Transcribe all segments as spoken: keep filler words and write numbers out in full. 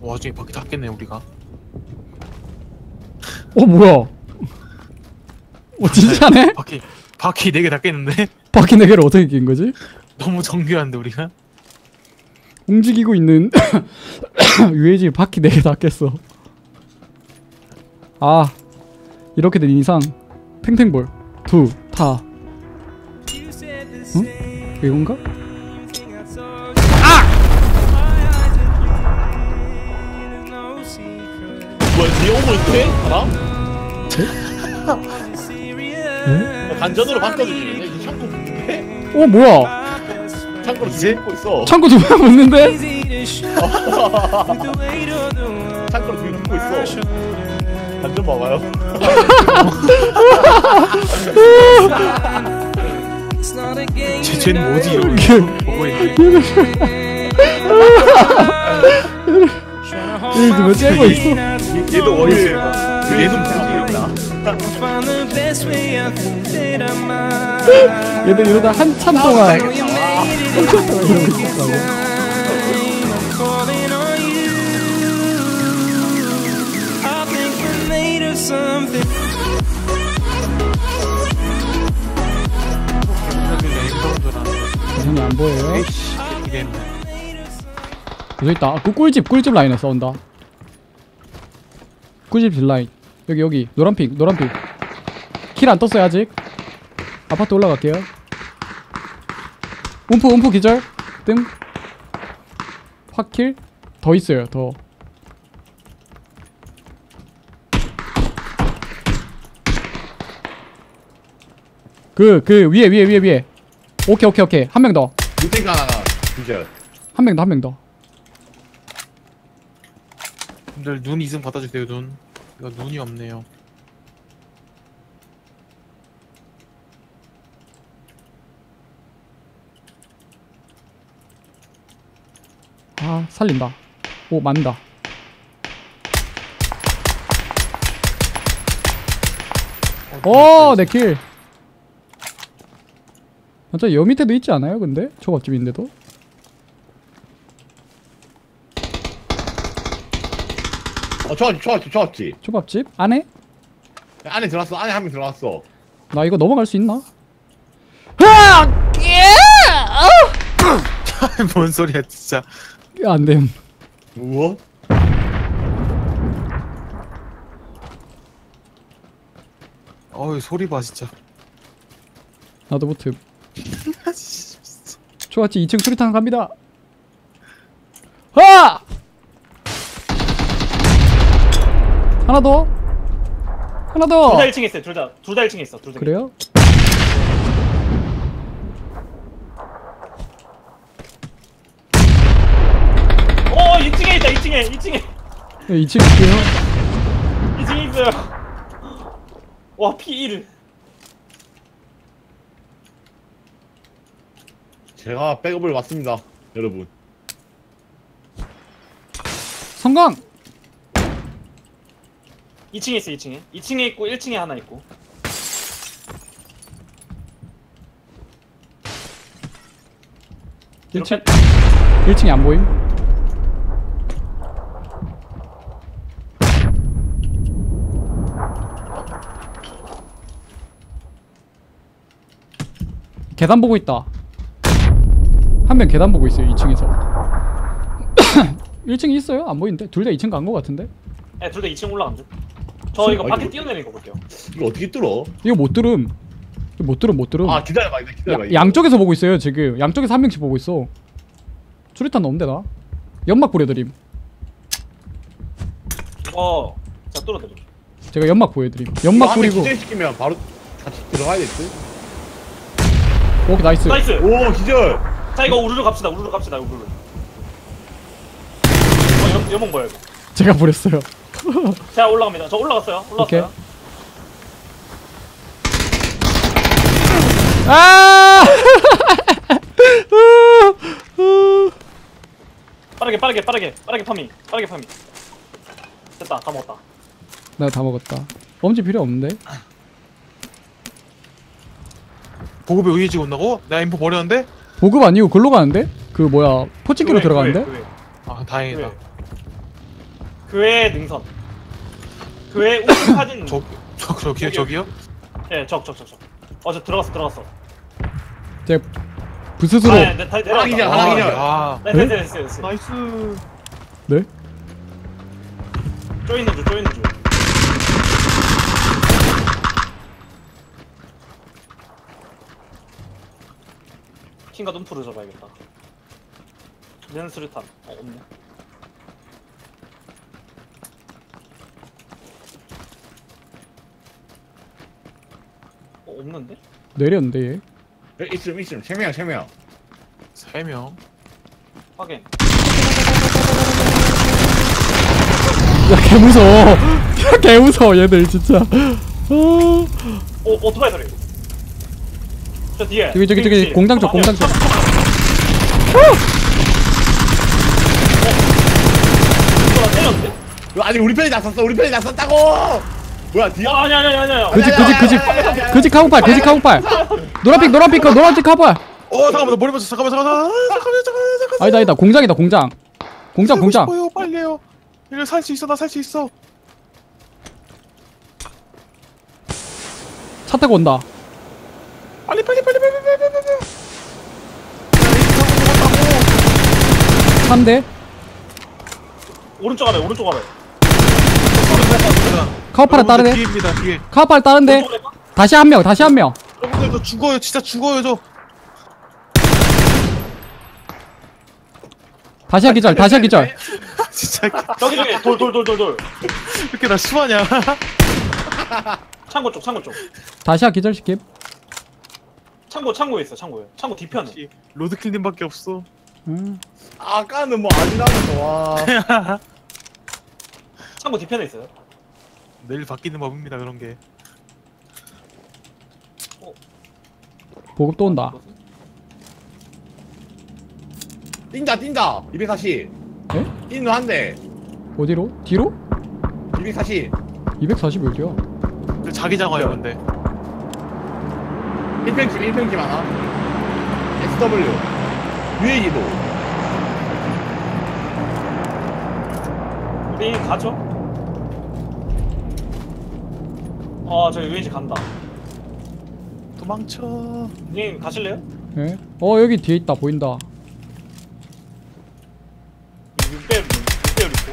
와중에 바퀴 탔겠네 우리가. 어 뭐야? 어 진짜네? 바퀴 바퀴 네 개 닿겠는데? 바퀴 네 개를 어떻게 낀 거지? 너무 정교한데 우리가? 움직이고 있는 유해지 바퀴 네 개 닿겠어. 아 이렇게 된 이상 팽팽볼 두 타. 응? 이건가? 뭐야, 내용을 돼? 알아? 네? 반전으로 바꿔주지. 이 창고 묻는데? 어, 뭐야? 창고로 이제 묻고 있어. 창고 두 번 묻는데? 창고로 두 번 묻고 있어. 반전 봐봐요. 쟤, 쟤는 뭐지? 보고 있네. 얘 누가 째고 있어? 얘도 어이없어. 얘도 무섭다. 얘도 이러다 한참 동안 한참 동안 이러고 있었다고. 전혀 안 보여요? 여기 있다. 그 꿀집 꿀집 라인에 싸운다. 꿀집 딜라인. 여기 여기 노란핑 노란핑. 킬 안 떴어요 아직. 아파트 올라갈게요. 움프 움프 기절. 뜸. 확킬. 더 있어요 더. 그 그 위에 위에 위에 위에. 오케이 오케이 오케이 한 명 더. 한 명 더 한 명 더. 분들 눈 이승 받아주세요. 눈 이거 눈이 없네요. 아 살린다. 오 맞는다. 어, 오 내 킬. 진짜 여 밑에도 있지 않아요? 근데 저 앞집인데도. 어, 초밥집, 초밥집, 초밥집. 초밥집? 안에? 안에 들어왔어, 안에 한 명 들어왔어. 나 이거 넘어갈 수 있나? 으악! 예! 뭔 소리야, 진짜. 안 됨. 우와? 어이, 소리 봐, 진짜. 나도 못해. 초밥집 이 층 수리탄 갑니다. 아! 하나 더! 하나 더! 둘 다 일 층에 있어요. 둘 다. 둘 다 일 층에 있어. 둘 다. 그래요? 오! 이 층에 있다! 이 층에! 이 층에! 네, 이 층 있어요? 이 층에 있어요! 와, 피 일! 제가 백업을 왔습니다. 여러분. 성공! 이 층에 있어. 이 층에 이 층에 있고 일 층에 하나 있고. 일 층 일 층이 안 보임. 계단 보고 있다. 한 명 계단 보고 있어요. 이 층에서 일 층이 있어요? 안 보이는데? 둘 다 이 층 간 거 같은데? 네, 둘 다 이 층 올라간대. 저 이거 밖에 뛰어내리는 거 볼게요. 이거 어떻게 뚫어? 이거 못 들음. 이거 못 들음 못 들음. 아 기다려봐 기다려봐. 야, 양쪽에서 보고 있어요 지금. 양쪽에서 한 명씩 보고 있어. 수류탄 넣으면 되나? 연막 보여드림. 어, 자 뚫어드릴게요. 제가 연막 보여드림. 연막 뿌리고. 기절시키면 바로 같이 들어가야 됐지. 오케이 나이스. 나이스. 오 기절. 자 이거 우르르 갑시다. 우르르 갑시다. 우르르. 어, 연막 뭐야 이거? 제가 보냈어요. 제가 올라갑니다. 저 올라갔어요. 올라갔어요. 아! 빠르게 빠르게 빠르게 빠르게 파밍. 빠르게 파밍. 됐다. 다 먹었다. 나 다 먹었다. 엄지 필요 없는데. 보급에 의해지고 온다고? 내가 인포 버렸는데? 보급 아니고 글로 가는데? 그 뭐야? 포칭기로 들어가는데? 그래, 그래. 아, 다행이다. 그래. 교회 능선. 교회 우측 사진. 저, 저 그렇게 저기요? 예, 적, 적, 적, 적. 어, 저 들어갔어, 들어갔어. 제가 부스스로. 아, 네, 다 내려왔다. 하나 기절, 하나 기절. 네, 네, 네, 네. 나이스. 네? 쪼이는 줄, 쪼이는 줄. 킹과 눈풀을 잡아야겠다. 얘는 수류탄. 어, 없네. 어, 없는데? 내렸는데 얘? 에, 있음 있음. 세 명, 세 명. 세 명. 확인. 야, 개 무서워. 야, 개 무서워 얘들 진짜. 어, 오토바이 소리. 저 뒤에. 저기 저기 저기 공장 쪽, 공장 쪽. 아니 우리 편이 났었어. 우리 편이 났었다고. 뭐야 뒤에? 아니 아니 아니 아니. 그지 그지 그지 그지 카운팔 그지 카운팔. 노란핑 노란핑 거 노란핑 카운팔. 어 잠깐만 나 머리 맞았어. 잠깐만 잠깐만 잠깐만 잠깐만. 아니다 아니다 공장이다 공장. 공장 공장. 빨리요. 이거 살 수 있어. 나 살 수 있어. 차 타고 온다. 빨리 빨리 빨리 빨리 빨리 빨리 빨리. 한 대. 오른쪽 아래 오른쪽 아래. 카우파라 따르네. 카우파라 따른데. 다시 한 명 다시 한 명. 여러분들 저 죽어요. 진짜 죽어요 저. 다시 한 기절 다시 한 기절. 진짜 저기 저기 돌 돌 돌 돌 돌. 이렇게 나 수하냐? 창고 쪽 창고 쪽. 다시 한 기절 시킴. 창고 창고에 있어 창고에. 창고 뒤편에. 로드킬님밖에 없어. 음. 아까는 뭐 아니라면서 와. 창고 뒤편에 있어요. 내일 바뀌는 법입니다 그런 게. 어. 보급 또 온다. 뛴다 뛴다. 이백사십. 예? 뛴다 한 대. 어디로? 뒤로? 이백사십. 이백사십 어디야? 근데 자기 장화야 근데. 일평집 일평집 하나. 에스 더블유. 위에 기도. 우리 가죠. 아 저기 위에지 간다. 도망쳐. 님 가실래요? 네. 어 여기 뒤에 있다 보인다. 육배율 육배율 있고.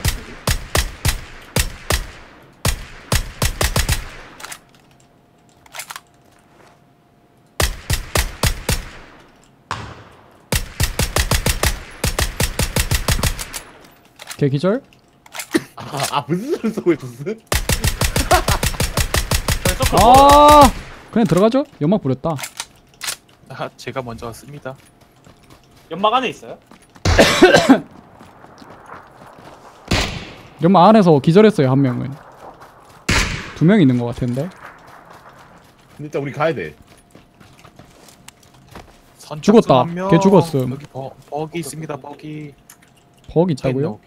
개 기절? 아 무슨 소리 쏘고 있었어? 아, 그냥 들어가죠. 연막 부렸다. 아, 제가 먼저 왔습니다. 연막 안에 있어요? 연막 안에서 기절했어요 한 명은. 두 명 있는 것 같은데. 일단 우리 가야 돼. 죽었다. 걔 죽었음. 여기 버, 버기 있습니다. 버기. 버기 있다고요?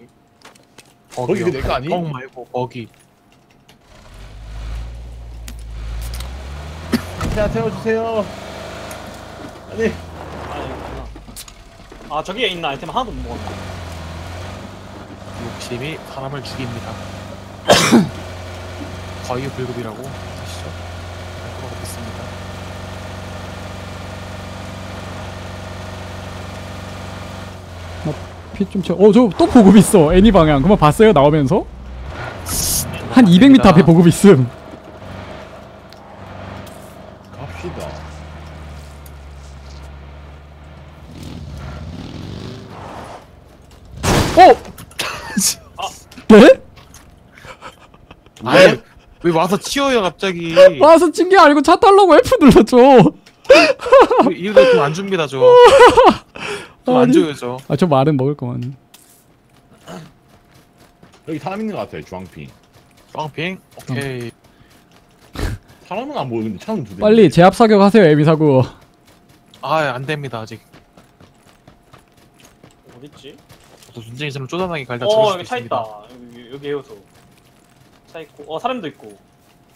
버기 그 내가 아니? 버기 말고 버기. 자, 태워주세요. 아니. 아니 아, 저기에 있는 아이템 하나도 못 먹었다. 욕심이 사람을 죽입니다. 과유 불급이라고 아시죠? 그거 먹겠습니다. 나 피 좀 채워. 어, 저 또 보급 있어. 애니 방향. 그만 봤어요? 나오면서? 한 이백 미터 앞에 보급 있음. 네? 왜? 왜 와서 치워요 갑자기? 와서 친 게 아니고 차 타려고 F 눌렀죠. 이거 돈 안 줍니다 저. 돈 안 줘요 저. 아 저 말은 먹을 거만. 여기 사람 있는 거 같아요 주황핑. 주황핑? 오케이. 사람은 안 보이는데 차는 두 대. 빨리 제압 사격 하세요 에미 사구. 아 안 됩니다 아직. 어딨지? 전쟁이 저는 쪼잔하게 갈다 어 여기 차 있다. 여기, 여기 해오소 차 있고 어 사람도 있고.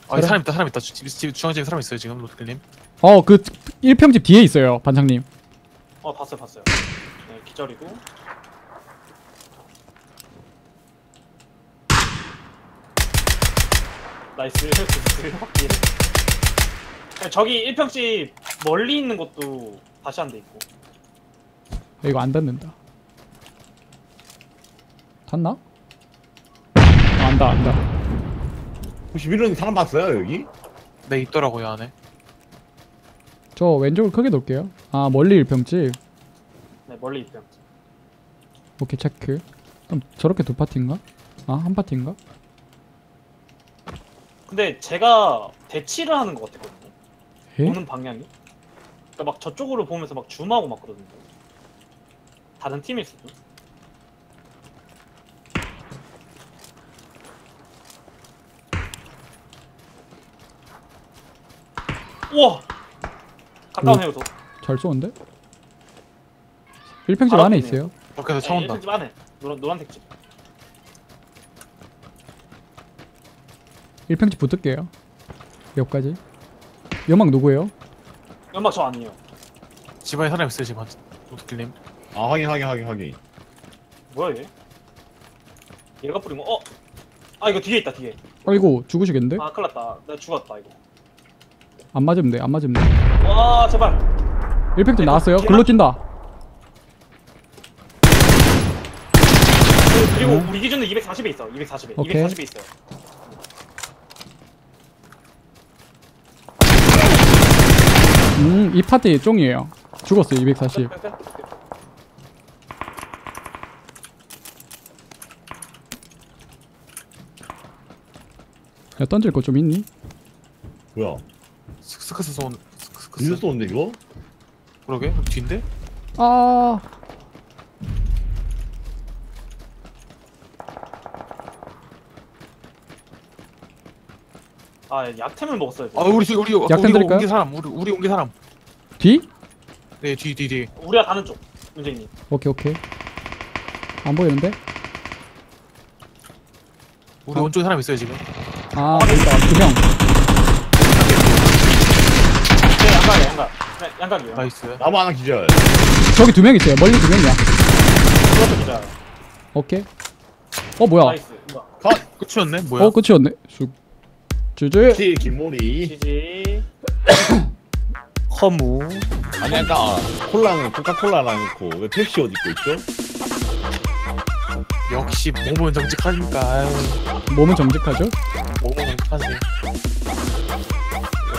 아 사람? 사람 있다 사람 있다. 집 중앙집에 사람 있어요 지금 로드킬님. 어 그 일평집 뒤에 있어요 반장님. 어 봤어요 봤어요. 네, 기절이고. 나이스. 저기 일 평집 멀리 있는 것도 다시 한 대 있고. 야, 이거 안 닿는다. 닿나? 아, 안다 안다. 혹시 미로님 사람 봤어요 여기? 네 있더라고요 안에. 저 왼쪽을 크게 놓을게요. 아 멀리 일 평집. 네 멀리 일 평집. 오케이 체크. 그럼 저렇게 두 파티인가? 아 한 파티인가? 근데 제가 대치를 하는 것 같았거든요. 에? 보는 방향이? 그러니까 막 저쪽으로 보면서 막 줌하고 막 그러던데. 다른 팀일 수도. 우와! 갔다 오네요, 저. 잘 쏘는데? 일 평집 안에 있어요. 밖에서 차 온다. 일 평집 안에. 노란, 노란색 집. 일 평집 붙을게요. 옆까지. 연막 누구예요? 연막 저 아니에요. 집안에 사람 있어요, 집안. 도둑길님. 아, 확인, 확인, 확인, 확인. 뭐야, 얘? 얘가 뿌리면, 어? 아, 이거 뒤에 있다, 뒤에. 아이고, 죽으시겠는데? 아, 큰일 났다. 내가 죽었다, 이거. 안 맞으면 돼, 안 맞으면 돼. 와, 제발. 일 평집 나왔어요. 글로 뛴다. 그리고 음. 우리 기준은 이백사십에 있어. 이백사십에. 오케이. 이백사십에 있어요. 음, 이 파티 쫑이에요. 죽었어요, 이백사십. 야, 던질 거 좀 있니? 뭐야? 스크스 쏜.. 스크스 이거 쏘는데 이거? 그러게? 뒤인데? 아 아, 약템을 먹었어요. 아, 우리 지금 우리 약템 드릴까요? 우리 옮긴 사람, 우리 우리 옮긴 사람. 뒤? 네, 뒤, 뒤, 뒤. 우리가 가는 쪽, 문재인님. 오케이, 오케이. 안 보이는데? 우리 어? 오른쪽에 사람 있어요 지금. 아, 보인다. 두 명. 네, 양각이야, 양각. 네, 양각이요. 나이스. 나무 하나 기절. 저기 두 명 있어요. 멀리 두 명이야. 그것도 기절. 오케이. 어, 뭐야? 나이스. 컷. 끝이었네. 뭐야? 어, 끝이었네. 쑥. 지지 김모리 지지 허무. 아니 아까 콜라는 코카콜라랑 넣고 왜 펩시 옷 입고 있죠? 역시 몸은 정직하니까. 몸은 정직하죠? 몸은 정직하지.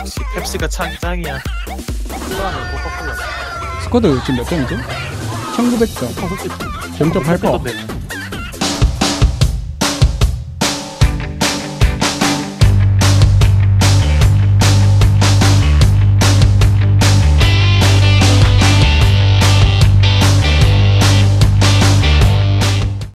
역시 펩시가 짱, 짱이야. 콜라는 코카콜라. 스쿼드 지금 몇 점이죠? 천구백 점. 어, 솔직히 공점팔 퍼.